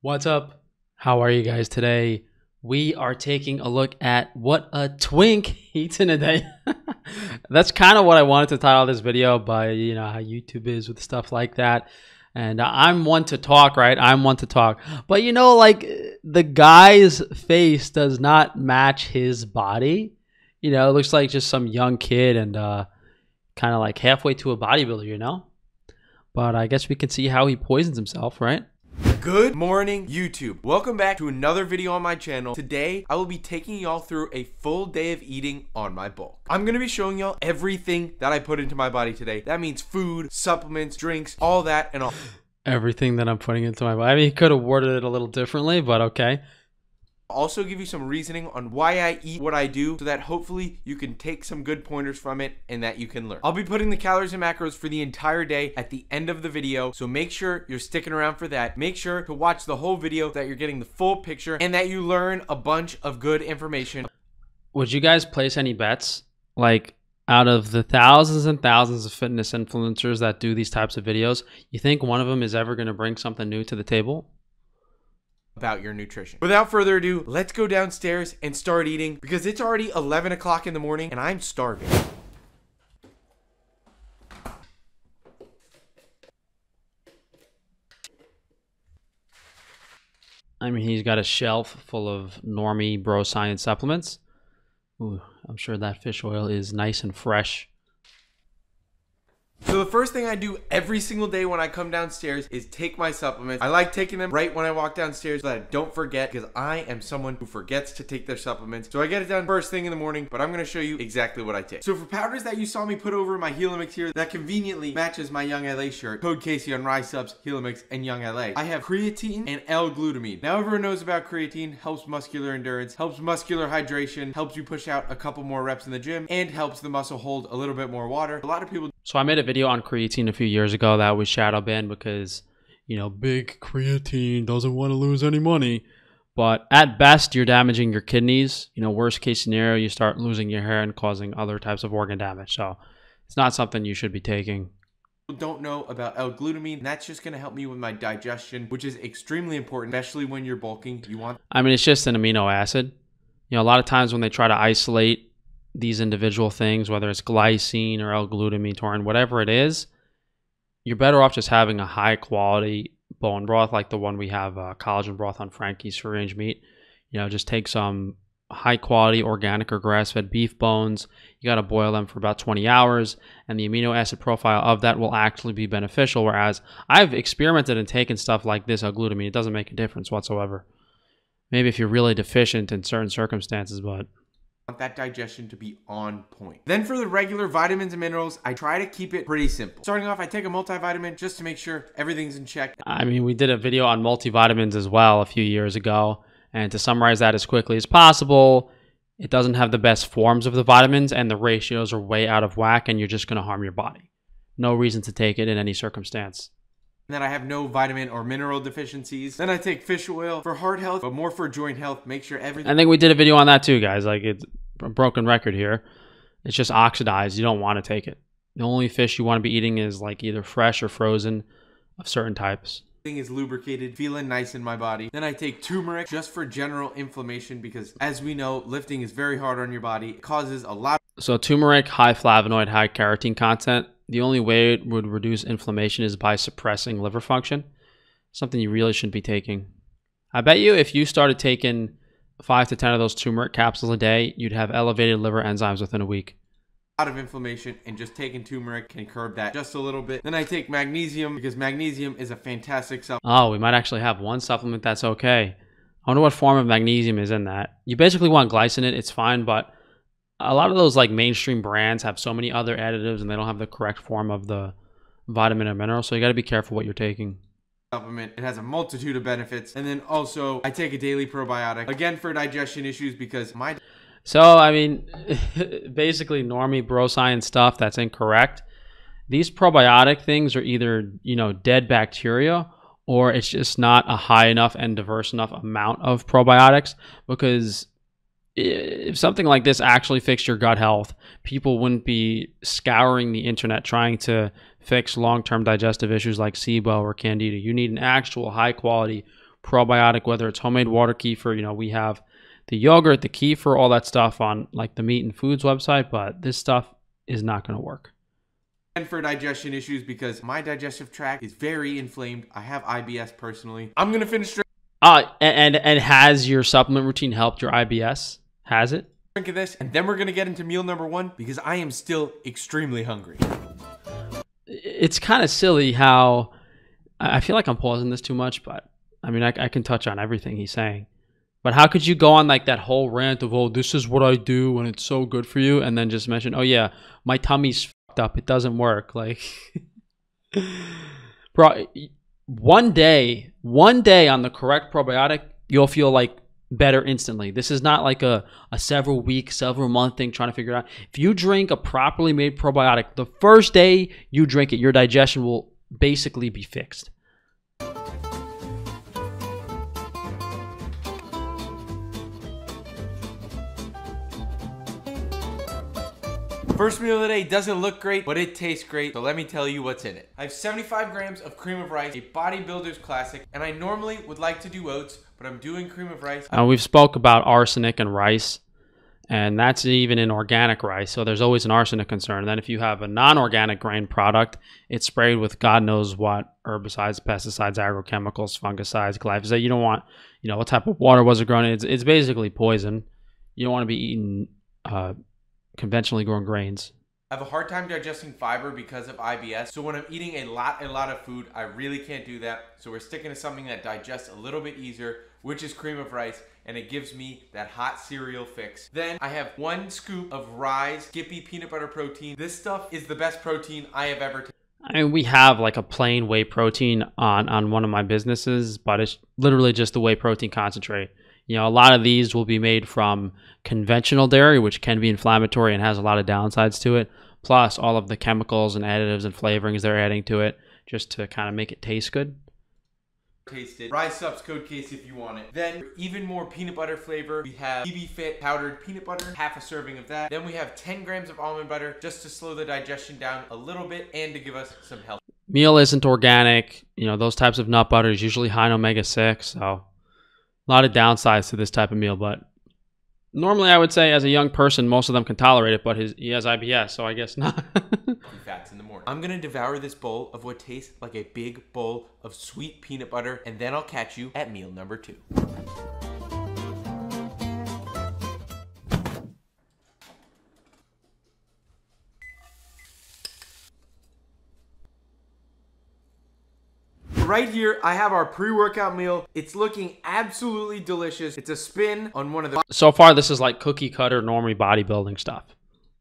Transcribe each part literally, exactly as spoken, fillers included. What's up? How are you guys today? We are taking a look at what a twink eats in a day. That's kind of what I wanted to title this video, but you know how YouTube is with stuff like that. And I'm one to talk, right? I'm one to talk. But you know, like the guy's face does not match his body. You know, it looks like just some young kid and uh, kind of like halfway to a bodybuilder, you know? But I guess we can see how he poisons himself, right? Good morning, YouTube. Welcome back to another video on my channel. Today, I will be taking y'all through a full day of eating on my bulk. I'm gonna be showing y'all everything that I put into my body today. That means food, supplements, drinks, all that and all. Everything that I'm putting into my body. I mean, he could have worded it a little differently, but okay. Also give you some reasoning on why I eat what I do so that hopefully you can take some good pointers from it and that you can learn. I'll be putting the calories and macros for the entire day at the end of the video, so make sure you're sticking around for that. Make sure to watch the whole video so that you're getting the full picture and that you learn a bunch of good information. Would you guys place any bets? Like out of the thousands and thousands of fitness influencers that do these types of videos, you think one of them is ever going to bring something new to the table? About your nutrition. Without further ado, let's go downstairs and start eating because it's already eleven o'clock in the morning and I'm starving. I mean, he's got a shelf full of normie bro science supplements. Ooh, I'm sure that fish oil is nice and fresh. So the first thing I do every single day when I come downstairs is take my supplements. I like taking them right when I walk downstairs so that I don't forget, because I am someone who forgets to take their supplements. So I get it done first thing in the morning, but I'm going to show you exactly what I take. So for powders that you saw me put over my Helix here that conveniently matches my Young L A shirt, code Casey on Rise Subs, Helix, and Young L A, I have creatine and L-glutamine. Now everyone knows about creatine. Helps muscular endurance, helps muscular hydration, helps you push out a couple more reps in the gym, and helps the muscle hold a little bit more water. A lot of people... So I made a video on creatine a few years ago that was shadow banned because, you know, big creatine doesn't want to lose any money. But at best, you're damaging your kidneys. You know, worst case scenario, you start losing your hair and causing other types of organ damage. So it's not something you should be taking. Don't know about L-glutamine. That's just going to help me with my digestion, which is extremely important, especially when you're bulking. You want. I mean, it's just an amino acid. You know, a lot of times when they try to isolate these individual things, whether it's glycine or L-glutamine, taurine, whatever it is, you're better off just having a high quality bone broth like the one we have, uh, collagen broth on Frankie's Free Range meat. You know, just take some high quality organic or grass-fed beef bones. You got to boil them for about twenty hours, and the amino acid profile of that will actually be beneficial, whereas I've experimented and taken stuff like this L-glutamine. It doesn't make a difference whatsoever. Maybe if you're really deficient in certain circumstances, but that digestion to be on point. Then for the regular vitamins and minerals, I try to keep it pretty simple. Starting off, I take a multivitamin just to make sure everything's in check. I mean, we did a video on multivitamins as well a few years ago, and to summarize that as quickly as possible, it doesn't have the best forms of the vitamins and the ratios are way out of whack, and you're just going to harm your body. No reason to take it in any circumstance. And then I have no vitamin or mineral deficiencies. Then I take fish oil for heart health, but more for joint health. Make sure everything... I think we did a video on that too, guys. Like, it's a broken record here. It's just oxidized. You don't want to take it. The only fish you want to be eating is like either fresh or frozen of certain types. Is lubricated, feeling nice in my body. Then I take turmeric just for general inflammation because, as we know, lifting is very hard on your body. It causes a lot. So turmeric, high flavonoid, high carotene content. The only way it would reduce inflammation is by suppressing liver function. Something you really shouldn't be taking. I bet you if you started taking five to ten of those turmeric capsules a day, you'd have elevated liver enzymes within a week. A lot of inflammation, and just taking turmeric can curb that just a little bit. Then I take magnesium because magnesium is a fantastic supplement. Oh, we might actually have one supplement that's okay. I wonder what form of magnesium is in that. You basically want glycinate, it's fine, but a lot of those like mainstream brands have so many other additives and they don't have the correct form of the vitamin or mineral, so you got to be careful what you're taking. Supplement. It has a multitude of benefits. And then also I take a daily probiotic again for digestion issues because my... So, I mean, basically normie bro science stuff that's incorrect. These probiotic things are either, you know, dead bacteria or it's just not a high enough and diverse enough amount of probiotics, because if something like this actually fixed your gut health, people wouldn't be scouring the internet trying to fix long-term digestive issues like S I B O or candida. You need an actual high-quality probiotic, whether it's homemade water kefir. You know, we have the yogurt, the kefir, all that stuff on like the Meat and Foods website, but this stuff is not going to work. And for digestion issues, because my digestive tract is very inflamed. I have I B S personally. I'm going to finish drinking. Uh, and, and, and has your supplement routine helped your I B S? Has it? Drink of this, and then we're going to get into meal number one because I am still extremely hungry. It's kind of silly how I feel like I'm pausing this too much, but I mean, I, I can touch on everything he's saying. But how could you go on like that whole rant of, oh, this is what I do and it's so good for you, and then just mention, oh yeah, my tummy's fucked up, it doesn't work. Like, bro, one day, one day on the correct probiotic, you'll feel like better instantly. This is not like a, a several week, several month thing trying to figure it out. If you drink a properly made probiotic, the first day you drink it, your digestion will basically be fixed. First meal of the day doesn't look great, but it tastes great, so let me tell you what's in it. I have seventy-five grams of cream of rice, a bodybuilder's classic, and I normally would like to do oats, but I'm doing cream of rice. Now, we've spoke about arsenic and rice, and that's even in organic rice, so there's always an arsenic concern. And then if you have a non-organic grain product, it's sprayed with God knows what, herbicides, pesticides, agrochemicals, fungicides, glyphosate. You don't want, you know, what type of water was it grown in? It's, it's basically poison. You don't want to be eating uh, conventionally grown grains. I have a hard time digesting fiber because of I B S, so when I'm eating a lot a lot of food, I really can't do that. So we're sticking to something that digests a little bit easier, which is cream of rice, and it gives me that hot cereal fix. Then I have one scoop of Ryze Gippy Peanut Butter Protein. This stuff is the best protein I have ever taken. I mean, we have like a plain whey protein on on one of my businesses, but it's literally just the whey protein concentrate. You know, a lot of these will be made from conventional dairy, which can be inflammatory and has a lot of downsides to it, plus all of the chemicals and additives and flavorings they're adding to it just to kind of make it taste good. Taste it. Rise Supps code case if you want it. Then, for even more peanut butter flavor, we have P B Fit powdered peanut butter, half a serving of that. Then we have ten grams of almond butter just to slow the digestion down a little bit and to give us some health. Meal isn't organic. You know, those types of nut butter is usually high in omega six, so a lot of downsides to this type of meal, but normally I would say as a young person, most of them can tolerate it, but his, he has I B S, so I guess not. Fats in the morning. I'm going to devour this bowl of what tastes like a big bowl of sweet peanut butter, and then I'll catch you at meal number two. Right here, I have our pre-workout meal. It's looking absolutely delicious. It's a spin on one of the... So far, this is like cookie cutter, normie bodybuilding stuff.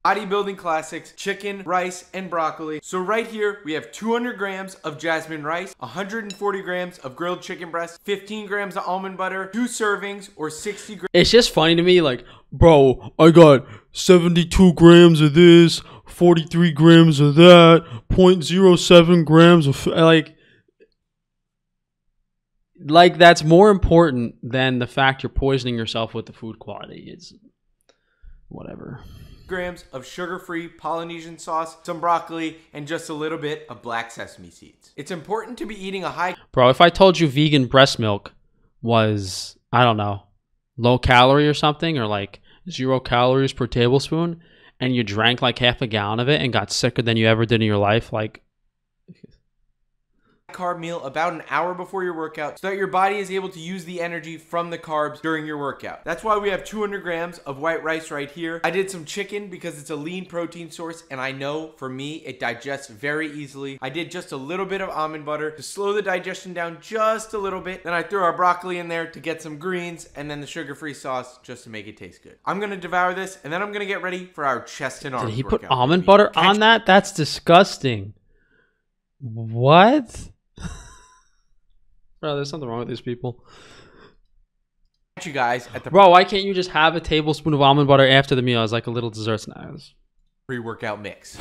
Bodybuilding classics, chicken, rice, and broccoli. So right here, we have two hundred grams of jasmine rice, one hundred forty grams of grilled chicken breast, fifteen grams of almond butter, two servings or sixty grams. It's just funny to me, like, bro, I got seventy-two grams of this, forty-three grams of that, zero point zero seven grams of, like... Like, that's more important than the fact you're poisoning yourself with the food quality. It's whatever. Grams of sugar-free Polynesian sauce, some broccoli, and just a little bit of black sesame seeds. It's important to be eating a high... Bro, if I told you vegan breast milk was, I don't know, low calorie or something, or like zero calories per tablespoon, and you drank like half a gallon of it and got sicker than you ever did in your life, like... carb meal about an hour before your workout so that your body is able to use the energy from the carbs during your workout. That's why we have two hundred grams of white rice right here. I did some chicken because it's a lean protein source, and I know for me it digests very easily. I did just a little bit of almond butter to slow the digestion down just a little bit. Then I threw our broccoli in there to get some greens, and then the sugar-free sauce just to make it taste good. I'm gonna devour this, and then I'm gonna get ready for our chest and arms workout. Did he put almond butter on that? That's disgusting. What? Bro, there's something wrong with these people. You guys at the Bro, why can't you just have a tablespoon of almond butter after the meal as like a little dessert snack? Pre-workout mix.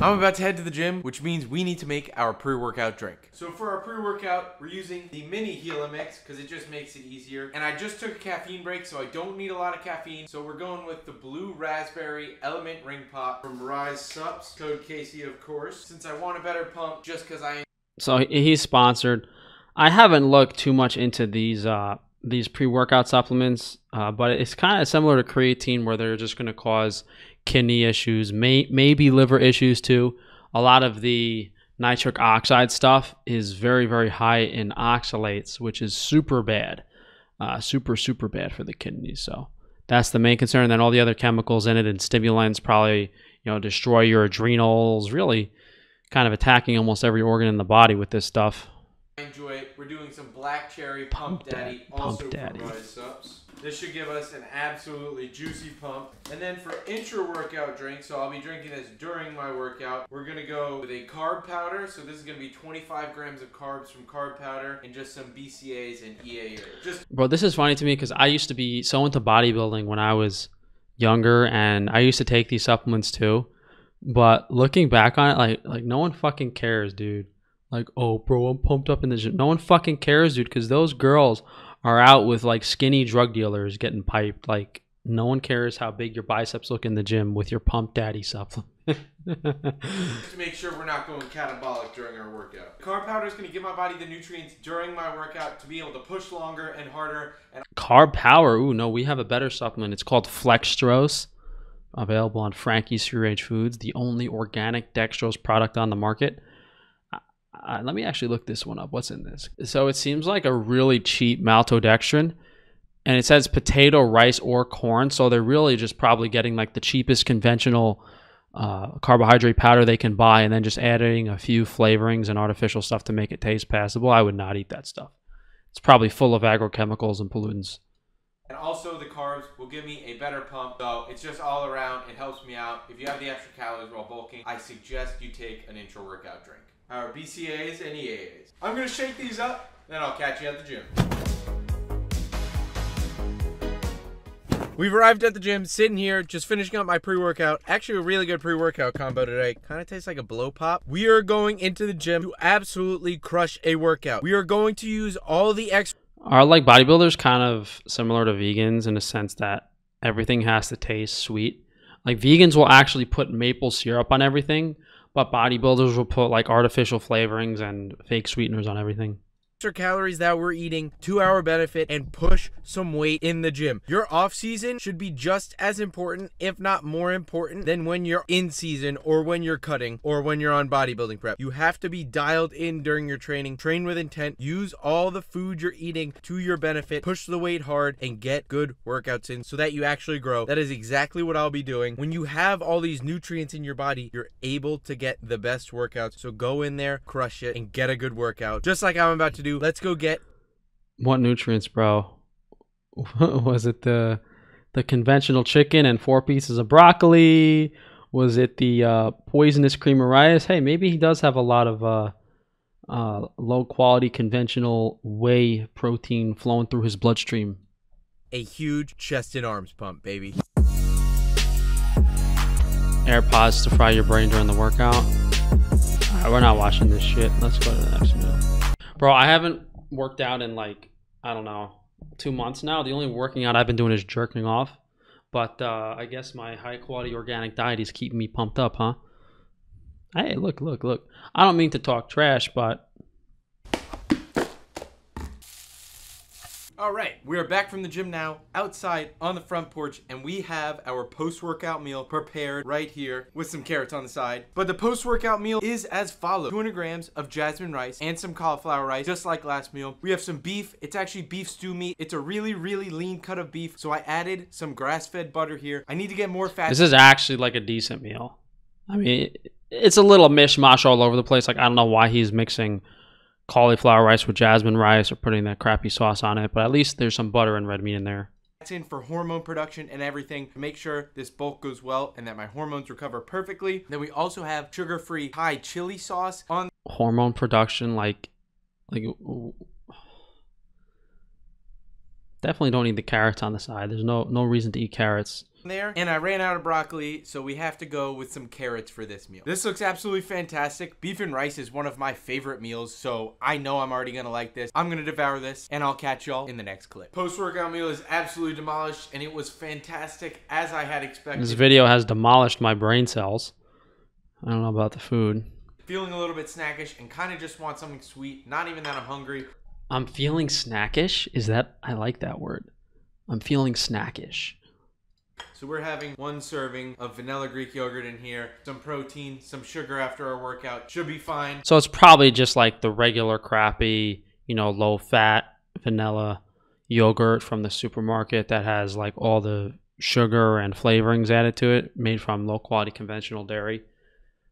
I'm about to head to the gym, which means we need to make our pre-workout drink. So for our pre-workout, we're using the mini Helix Mix because it just makes it easier. And I just took a caffeine break, so I don't need a lot of caffeine. So we're going with the blue raspberry Element Ring Pop from Rise Supps. Code Casey, of course, since I want a better pump just because I... So he's sponsored. I haven't looked too much into these uh, these pre-workout supplements, uh, but it's kind of similar to creatine, where they're just going to cause kidney issues, may, maybe liver issues too. A lot of the nitric oxide stuff is very, very high in oxalates, which is super bad, uh, super, super bad for the kidneys. So that's the main concern. And then all the other chemicals in it and stimulants probably, you know, destroy your adrenals, really kind of attacking almost every organ in the body with this stuff. I enjoy it. We're doing some black cherry pump, pump daddy, daddy, also daddy. From Rise Supps. This should give us an absolutely juicy pump. And then for intra-workout drinks, so I'll be drinking this during my workout, we're gonna go with a carb powder. So this is gonna be twenty-five grams of carbs from carb powder and just some B C A As and E A As. Just Bro, this is funny to me because I used to be so into bodybuilding when I was younger, and I used to take these supplements too. But looking back on it, like like no one fucking cares, dude. Like, oh, bro, I'm pumped up in the gym. No one fucking cares, dude, because those girls are out with, like, skinny drug dealers getting piped. Like, no one cares how big your biceps look in the gym with your pump daddy supplement. Just to make sure we're not going catabolic during our workout. Carb powder is going to give my body the nutrients during my workout to be able to push longer and harder. And carb power? Ooh, no, we have a better supplement. It's called Flextrose, available on Frankie's Free Range Foods, the only organic dextrose product on the market. Uh, let me actually look this one up. What's in this? So it seems like a really cheap maltodextrin, and it says potato, rice, or corn. So they're really just probably getting like the cheapest conventional uh, carbohydrate powder they can buy, and then just adding a few flavorings and artificial stuff to make it taste passable. I would not eat that stuff. It's probably full of agrochemicals and pollutants. And also the carbs will give me a better pump, though. It's just all around. It helps me out. If you have the extra calories while bulking, I suggest you take an intra-workout drink. Our B C A As and E A As. I'm gonna shake these up, then I'll catch you at the gym. We've arrived at the gym, sitting here, just finishing up my pre-workout. Actually, a really good pre-workout combo today. Kind of tastes like a blow pop. We are going into the gym to absolutely crush a workout. We are going to use all the extra. Are like bodybuilders kind of similar to vegans in a sense that everything has to taste sweet? Like vegans will actually put maple syrup on everything, but bodybuilders will put like artificial flavorings and fake sweeteners on everything. Extra calories that we're eating to our benefit and push some weight in the gym. Your off season should be just as important, if not more important, than when you're in season or when you're cutting or when you're on bodybuilding prep. You have to be dialed in during your training. Train with intent. Use all the food you're eating to your benefit. Push the weight hard and get good workouts in so that you actually grow. That is exactly what I'll be doing. When you have all these nutrients in your body, you're able to get the best workouts. So go in there, crush it, and get a good workout. Just like I'm about to do. Let's go get what nutrients, bro? Was it the the conventional chicken and four pieces of broccoli? Was it the uh, poisonous cream of rice? Hey, maybe he does have a lot of uh, uh, low quality conventional whey protein flowing through his bloodstream. A huge chest and arms pump, baby. AirPods to fry your brain during the workout. All right, we're not watching this shit. Let's go to the next meal. Bro, I haven't worked out in like, I don't know, two months now. The only working out I've been doing is jerking off. But uh, I guess my high-quality organic diet is keeping me pumped up, huh? Hey, look, look, look. I don't mean to talk trash, but... All right, we are back from the gym now, outside on the front porch, and we have our post-workout meal prepared right here with some carrots on the side. But the post-workout meal is as follows. two hundred grams of jasmine rice and some cauliflower rice, just like last meal. We have some beef. It's actually beef stew meat. It's a really, really lean cut of beef, so I added some grass-fed butter here. I need to get more fat. This is actually like a decent meal. I mean, it's a little mishmash all over the place. Like, I don't know why he's mixing cauliflower rice with jasmine rice or putting that crappy sauce on it, but at least there's some butter and red meat in there. That's in for hormone production and everything to make sure this bulk goes well and that my hormones recover perfectly. And then we also have sugar-free Thai chili sauce on hormone production. Like, like definitely don't eat the carrots on the side. There's no no reason to eat carrots there. And I ran out of broccoli, so we have to go with some carrots for this meal. This looks absolutely fantastic. Beef and rice is one of my favorite meals, so I know I'm already gonna like this. I'm gonna devour this, and I'll catch y'all in the next clip. Post-workout meal is absolutely demolished, and it was fantastic as I had expected. This video has demolished my brain cells. I don't know about the food. Feeling a little bit snackish and kind of just want something sweet. Not even that I'm hungry. I'm feeling snackish. Is that, I like that word. I'm feeling snackish. So we're having one serving of vanilla Greek yogurt in here, some protein, some sugar after our workout. Should be fine. So it's probably just like the regular crappy, you know, low fat vanilla yogurt from the supermarket that has like all the sugar and flavorings added to it, made from low quality conventional dairy.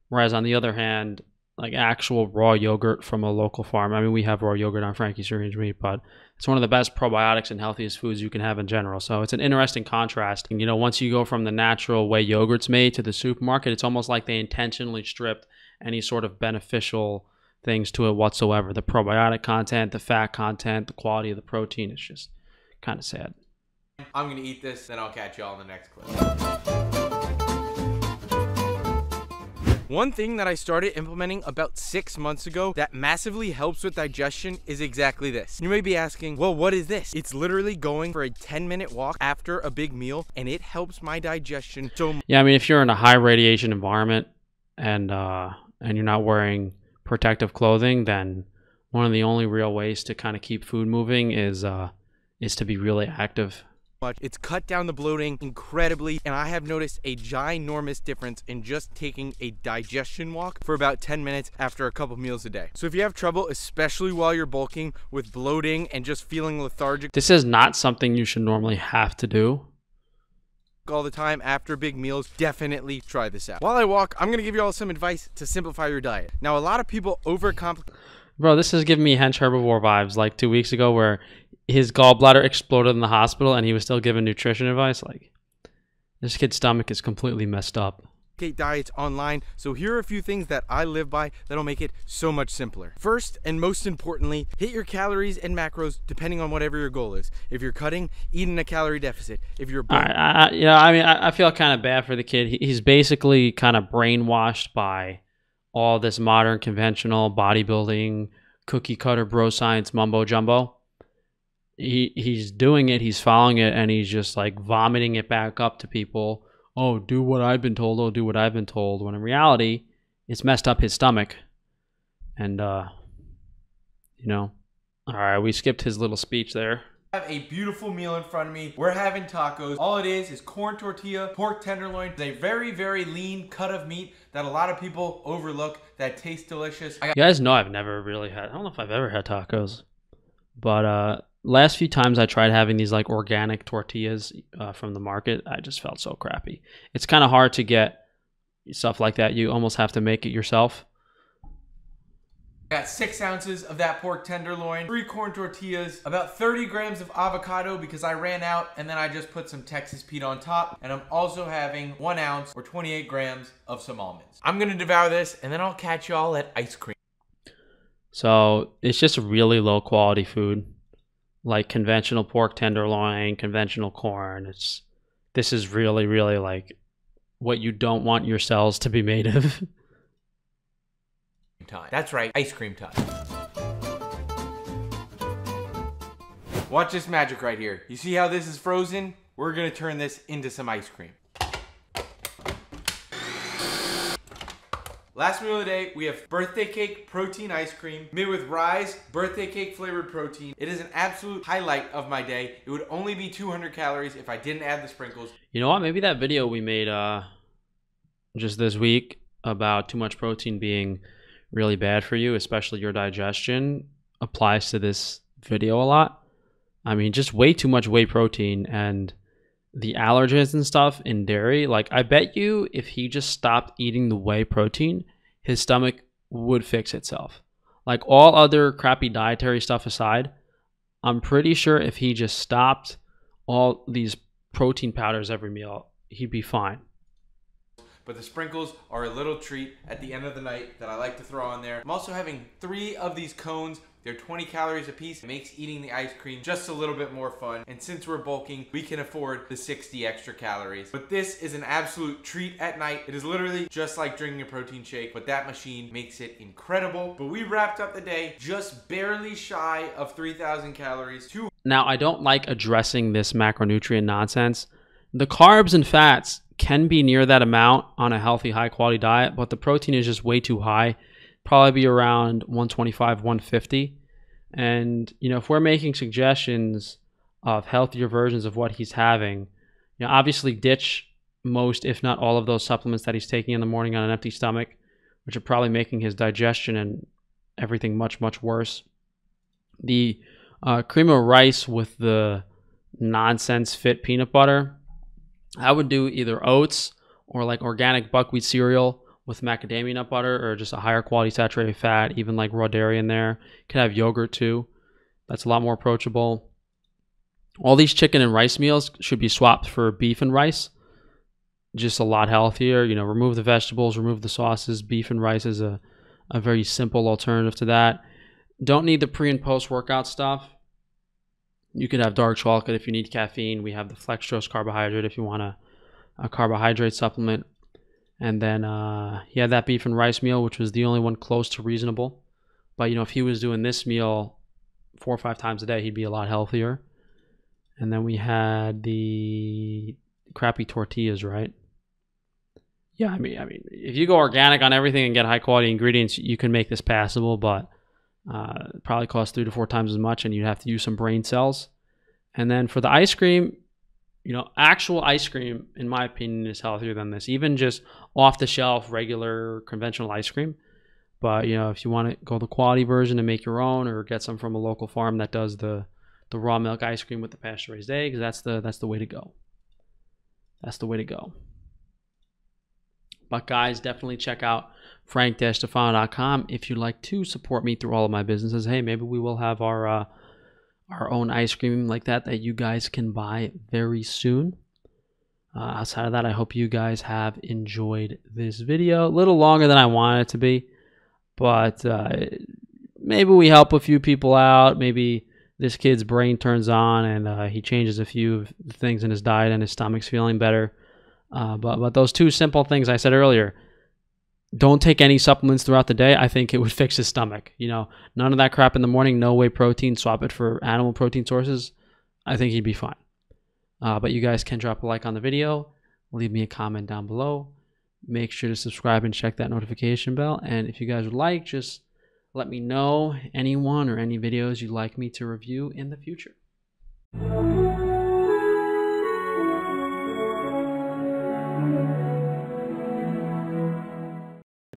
Whereas on the other hand, like actual raw yogurt from a local farm. I mean, we have raw yogurt on Frankie's Free Range Meat, but it's one of the best probiotics and healthiest foods you can have in general. So it's an interesting contrast. And, you know, once you go from the natural way yogurt's made to the supermarket, it's almost like they intentionally stripped any sort of beneficial things to it whatsoever. The probiotic content, the fat content, the quality of the protein. It's just kind of sad. I'm going to eat this, then I'll catch y'all in the next clip. One thing that I started implementing about six months ago that massively helps with digestion is exactly this. You may be asking, well, what is this? It's literally going for a ten minute walk after a big meal, and it helps my digestion so much. Yeah, I mean, if you're in a high radiation environment and, uh, and you're not wearing protective clothing, then one of the only real ways to kind of keep food moving is, uh, is to be really active. Much. It's cut down the bloating incredibly, and I have noticed a ginormous difference in just taking a digestion walk for about ten minutes after a couple meals a day. So if you have trouble, especially while you're bulking, with bloating and just feeling lethargic, this is not something you should normally have to do all the time after big meals, definitely try this out. While I walk, I'm gonna give you all some advice to simplify your diet. Now, a lot of people overcomplicate. Bro, this is giving me hench herbivore vibes like two weeks ago where his gallbladder exploded in the hospital and he was still giving nutrition advice. Like, this kid's stomach is completely messed up. Diets online, so here are a few things that I live by that'll make it so much simpler. First, and most importantly, hit your calories and macros depending on whatever your goal is. If you're cutting, eat in a calorie deficit. If you're all right, I, I, yeah, I mean, I, I feel kind of bad for the kid. He, he's basically kind of brainwashed by all this modern conventional bodybuilding cookie cutter bro science mumbo jumbo. He he's doing it, he's following it, and he's just like vomiting it back up to people. Oh, do what I've been told, oh, do what I've been told, when in reality, it's messed up his stomach. And, uh, you know, all right, we skipped his little speech there. I have a beautiful meal in front of me. We're having tacos. All it is is corn tortilla, pork tenderloin. It's a very, very lean cut of meat that a lot of people overlook that tastes delicious. I got you guys know I've never really had, I don't know if I've ever had tacos, but, uh, last few times I tried having these like organic tortillas uh, from the market, I just felt so crappy. It's kind of hard to get stuff like that. You almost have to make it yourself. Got six ounces of that pork tenderloin, three corn tortillas, about thirty grams of avocado because I ran out, and then I just put some Texas Pete on top. And I'm also having one ounce or twenty-eight grams of some almonds. I'm going to devour this and then I'll catch y'all at ice cream. So it's just really low quality food. Like conventional pork tenderloin, conventional corn. It's this is really, really like what you don't want your cells to be made of. Time. That's right, ice cream time. Watch this magic right here. You see how this is frozen? We're gonna turn this into some ice cream. Last meal of the day, we have birthday cake protein ice cream made with Ryze birthday cake flavored protein. It is an absolute highlight of my day. It would only be two hundred calories if I didn't add the sprinkles. You know what? Maybe that video we made uh, just this week about too much protein being really bad for you, especially your digestion, applies to this video a lot. I mean, just way too much whey protein and the allergens and stuff in dairy. Like, I bet you if he just stopped eating the whey protein, his stomach would fix itself. Like, all other crappy dietary stuff aside, I'm pretty sure if he just stopped all these protein powders every meal, he'd be fine. But the sprinkles are a little treat at the end of the night that I like to throw on there. I'm also having three of these cones. They're twenty calories a piece. It makes eating the ice cream just a little bit more fun. And since we're bulking, we can afford the sixty extra calories. But this is an absolute treat at night. It is literally just like drinking a protein shake, but that machine makes it incredible. But we wrapped up the day just barely shy of three thousand calories. Now, I don't like addressing this macronutrient nonsense. The carbs and fats can be near that amount on a healthy, high quality diet, but the protein is just way too high. probably be around one twenty-five, one fifty. And, you know, if we're making suggestions of healthier versions of what he's having, you know, obviously ditch most, if not all, of those supplements that he's taking in the morning on an empty stomach, which are probably making his digestion and everything much, much worse. The uh, cream of rice with the nonsense fit peanut butter, I would do either oats or like organic buckwheat cereal with macadamia nut butter, or just a higher quality saturated fat, even like raw dairy in there. You can have yogurt too. That's a lot more approachable. All these chicken and rice meals should be swapped for beef and rice. Just a lot healthier. You know, remove the vegetables, remove the sauces. Beef and rice is a, a very simple alternative to that. Don't need the pre and post workout stuff. You could have dark chocolate if you need caffeine. We have the Flextrose carbohydrate if you want a, a carbohydrate supplement. And then uh, he had that beef and rice meal, which was the only one close to reasonable. But, you know, if he was doing this meal four or five times a day, he'd be a lot healthier. And then we had the crappy tortillas, right? Yeah, I mean, I mean, if you go organic on everything and get high quality ingredients, you can make this passable, but uh, it probably costs three to four times as much, and you'd have to use some brain cells. And then for the ice cream, you know, actual ice cream, in my opinion, is healthier than this. Even just off-the-shelf, regular, conventional ice cream. But, you know, if you want to go the quality version and make your own, or get some from a local farm that does the the raw milk ice cream with the pasture-raised eggs, that's the that's the way to go. That's the way to go. But guys, definitely check out frank dash tufano dot com if you'd like to support me through all of my businesses. Hey, maybe we will have our uh, our own ice cream like that that you guys can buy very soon. Uh, outside of that, I hope you guys have enjoyed this video. A little longer than I wanted it to be, but uh, maybe we help a few people out. Maybe this kid's brain turns on and uh, he changes a few things in his diet and his stomach's feeling better. Uh, but, but those two simple things I said earlier, don't take any supplements throughout the day. I think it would fix his stomach. You know, none of that crap in the morning, no whey protein, swap it for animal protein sources. I think he'd be fine. Uh, but you guys can drop a like on the video, leave me a comment down below. Make sure to subscribe and check that notification bell. And if you guys would like, just let me know anyone or any videos you'd like me to review in the future.